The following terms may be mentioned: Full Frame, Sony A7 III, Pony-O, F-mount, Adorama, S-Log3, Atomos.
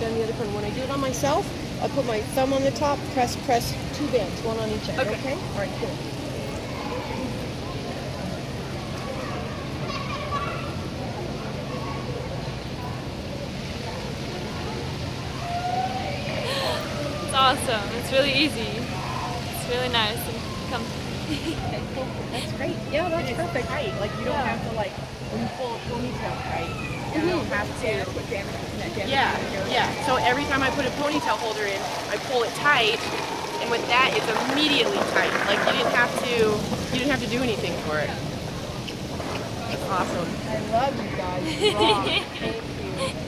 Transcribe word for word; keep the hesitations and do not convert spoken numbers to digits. done the other corner. When I do it on myself, I'll put my thumb on the top, press, press two bands, one on each end. Okay. Okay? All right, cool. It's awesome. It's really easy. It's really nice and comfy. Okay, cool. That's great. Yeah, that's perfect. Tight. Like you don't yeah. have to like pull ponytail tight. You don't have to put damage in that damage. Yeah, yeah. So every time I put a ponytail holder in, I pull it tight, and with that, it's immediately tight. Like you didn't have to, you didn't have to do anything for it. Awesome. I love you guys. Thank you.